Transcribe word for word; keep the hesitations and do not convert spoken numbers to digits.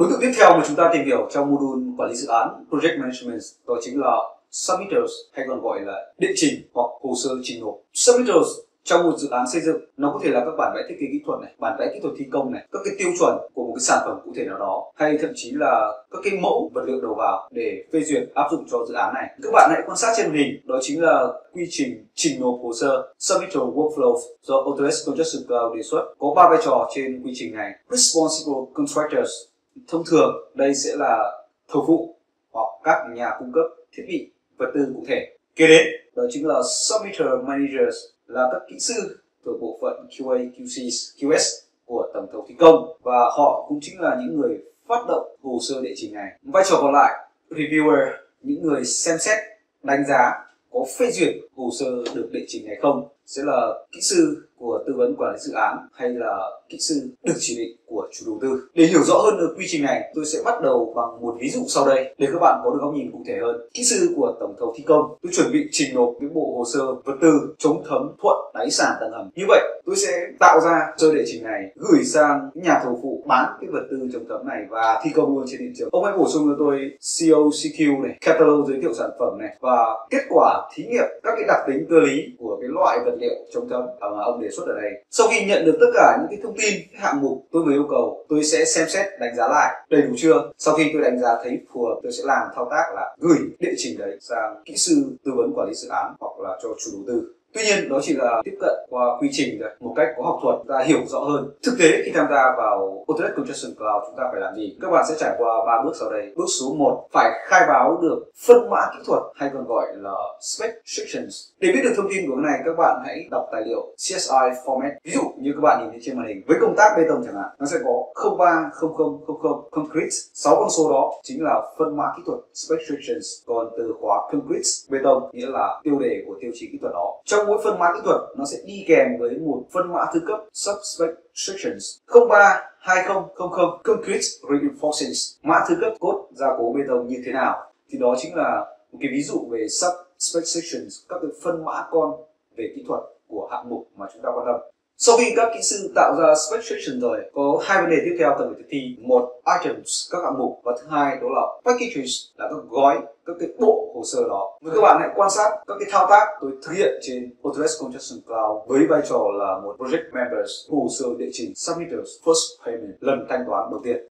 Đối tượng tiếp theo mà chúng ta tìm hiểu trong module quản lý dự án Project Management đó chính là Submitters, hay còn gọi là đệ trình hoặc hồ sơ trình nộp. Submitters trong một dự án xây dựng nó có thể là các bản vẽ thiết kế kỹ thuật này, bản vẽ kỹ thuật thi công này, các cái tiêu chuẩn của một cái sản phẩm cụ thể nào đó, hay thậm chí là các cái mẫu vật liệu đầu vào để phê duyệt áp dụng cho dự án này. Các bạn hãy quan sát trên màn hình, đó chính là quy trình trình nộp hồ sơ Submittal Workflow do Autodesk Construction Cloud đề xuất. Có ba vai trò trên quy trình này. Responsible Contractors, thông thường đây sẽ là thầu phụ hoặc các nhà cung cấp thiết bị vật tư cụ thể. Kế đến đó chính là Submitter Managers, là các kỹ sư thuộc bộ phận Q A Q C Q S của tổng thầu thi công, và họ cũng chính là những người phát động hồ sơ đệ trình này. Vai trò còn lại, Reviewer, những người xem xét, đánh giá có phê duyệt hồ sơ được đệ trình hay không, sẽ là kỹ sư của tư vấn quản lý dự án hay là kỹ sư được chỉ định của chủ đầu tư. Để hiểu rõ hơn được quy trình này, tôi sẽ bắt đầu bằng một ví dụ sau đây để các bạn có được góc nhìn cụ thể hơn. Kỹ sư của tổng thầu thi công, tôi chuẩn bị trình nộp những bộ hồ sơ vật tư chống thấm thuận đáy sàn tầng hầm. Như vậy, tôi sẽ tạo ra hồ sơ đệ trình này, gửi sang nhà thầu phụ bán cái vật tư chống thấm này và thi công luôn trên hiện trường. Ông hãy bổ sung cho tôi C O C Q này, catalog giới thiệu sản phẩm này, và kết quả thí nghiệm các cái đặc tính cơ lý của cái loại vật liệu chống thấm mà ông đề xuất ở đây. Sau khi nhận được tất cả những cái thông tin, cái hạng mục tôi mới yêu cầu, tôi sẽ xem xét đánh giá lại đầy đủ chưa. Sau khi tôi đánh giá thấy phù hợp, tôi sẽ làm thao tác là gửi địa chỉ đấy sang kỹ sư tư vấn quản lý dự án hoặc là cho chủ đầu tư. Tuy nhiên, đó chỉ là tiếp cận qua quy trình rồi. Một cách có học thuật, chúng ta hiểu rõ hơn. Thực tế, khi tham gia vào Autodesk Construction Cloud, chúng ta phải làm gì? Các bạn sẽ trải qua ba bước sau đây. Bước số một, phải khai báo được phân mã kỹ thuật, hay còn gọi là specifications. Để biết được thông tin của cái này, các bạn hãy đọc tài liệu C S I format. Ví dụ như các bạn nhìn thấy trên màn hình, với công tác bê tông chẳng hạn, nó sẽ có không ba không không không không concrete. Sáu con số đó chính là phân mã kỹ thuật specifications. Còn từ khóa concrete, bê tông, nghĩa là tiêu đề của tiêu chí kỹ thuật đó. Trong mỗi phân mã kỹ thuật nó sẽ đi kèm với một phân mã thứ cấp subspecifications. Không ba hai không không không concrete reinforcements, mã thứ cấp cốt gia cố bê tông như thế nào, thì đó chính là một cái ví dụ về subspecifications, các cái phân mã con về kỹ thuật của hạng mục mà chúng ta quan tâm. Sau khi các kỹ sư tạo ra specification rồi, có hai vấn đề tiếp theo cần phải thực thi. Một, items, các hạng mục, và thứ hai đó là packages, là các gói, các cái bộ hồ sơ đó. Mời các bạn hãy quan sát các cái thao tác tôi thực hiện trên Autodesk Construction Cloud với vai trò là một project members, hồ sơ địa chỉnh submitters, first payment, lần thanh toán đầu tiên.